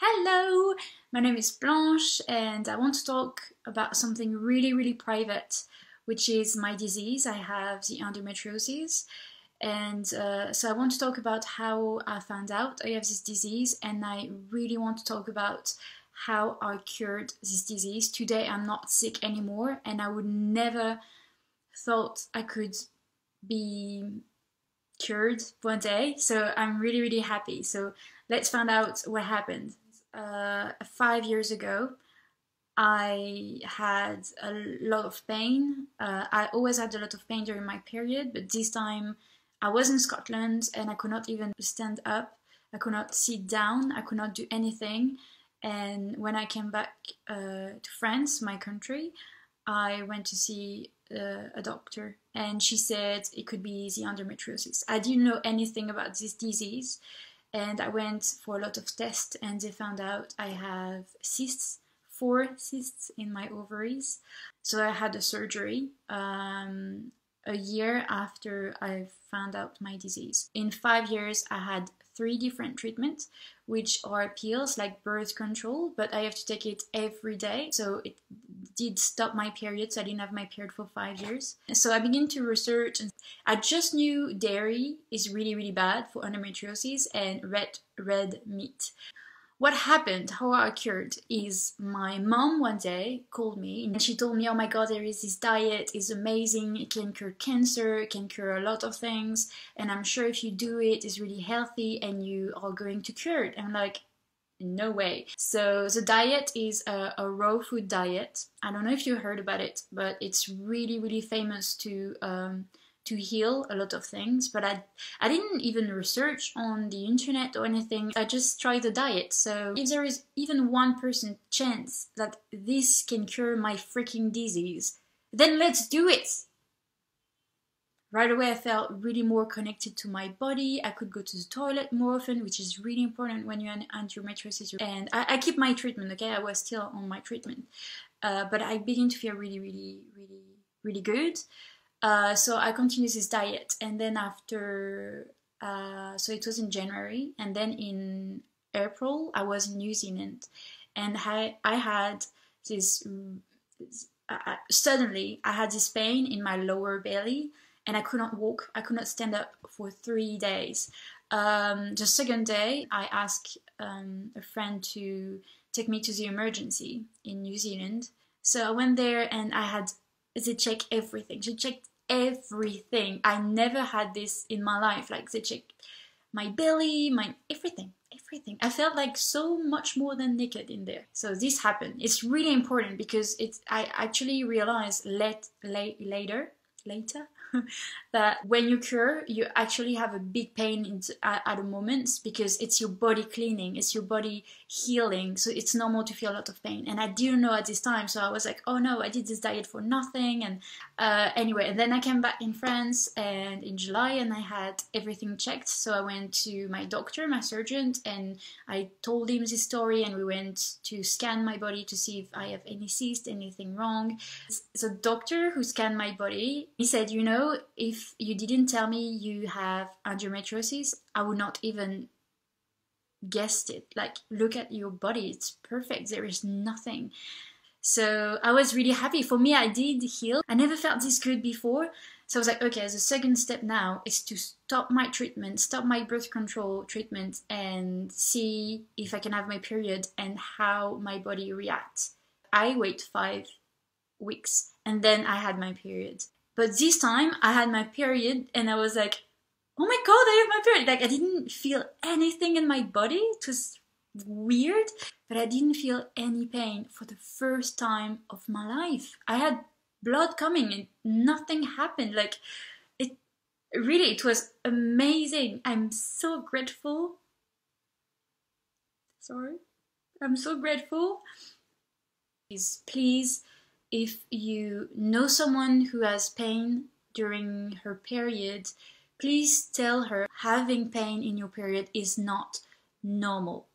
Hello, my name is Blanche and I want to talk about something really private, which is my disease. I have the endometriosis, and so I want to talk about how I found out I have this disease, and I really want to talk about how I cured this disease. Today I'm not sick anymore, and I would never thought I could be cured one day, so I'm really happy. So let's find out what happened. 5 years ago I had a lot of pain. I always had a lot of pain during my period, but this time I was in Scotland and I could not even stand up, I could not sit down, I could not do anything. And when I came back to France, my country, I went to see a doctor, and she said it could be the endometriosis. I didn't know anything about this disease, and I went for a lot of tests, and they found out I have cysts, 4 cysts in my ovaries. So I had a surgery a year after I found out my disease. In 5 years I had 3 different treatments, which are pills like birth control, but I have to take it every day. So it did stop my period, so I didn't have my period for 5 years. So I began to research, and I just knew dairy is really bad for endometriosis, and red meat. What happened, how I cured, is my mom one day called me and she told me, oh my god, there is this diet, it's amazing, it can cure cancer, it can cure a lot of things, and I'm sure if you do it, it's really healthy and you are going to cure it. I'm like, no way. So the diet is a raw food diet. I don't know if you heard about it, but it's really famous to heal a lot of things, but I didn't even research on the internet or anything. I just tried the diet. So if there is even 1% chance that this can cure my freaking disease, then let's do it! Right away I felt really more connected to my body. I could go to the toilet more often, which is really important when you're in endometriosis. And I keep my treatment, okay? I was still on my treatment. But I begin to feel really good. So I continued this diet, and then after, so it was in January, and then in April I was in New Zealand, and I had this, suddenly I had this pain in my lower belly, and I could not walk, I could not stand up for 3 days. The second day I asked a friend to take me to the emergency in New Zealand. So I went there and I had, they checked everything, she checked everything. I never had this in my life. Like, they checked my belly, my everything. I felt like so much more than naked in there. So this happened. It's really important because it's, I actually realized later that when you cure, you actually have a big pain at the moments, because it's your body cleaning, it's your body healing, so it's normal to feel a lot of pain. And I didn't know at this time, so I was like, oh no, I did this diet for nothing. And anyway, and then I came back in France and in July, and I had everything checked. So I went to my doctor, my surgeon, and I told him this story, and we went to scan my body to see if I have any cyst, anything wrong. The doctor who scanned my body, he said, you know, if you didn't tell me you have endometriosis, I would not even guessed it. Like, look at your body, it's perfect, there is nothing. So I was really happy. For me, I did heal. I never felt this good before. So I was like, okay, the second step now is to stop my treatment, stop my birth control treatment, and see if I can have my period and how my body reacts. I wait 5 weeks and then I had my period. But this time I had my period and I was like, oh my god, I have my period. Like, I didn't feel anything in my body. It was weird, but I didn't feel any pain for the first time of my life. I had blood coming and nothing happened. Like, it really, it was amazing. I'm so grateful. Sorry. I'm so grateful. Please. If you know someone who has pain during her period, please tell her having pain in your period is not normal.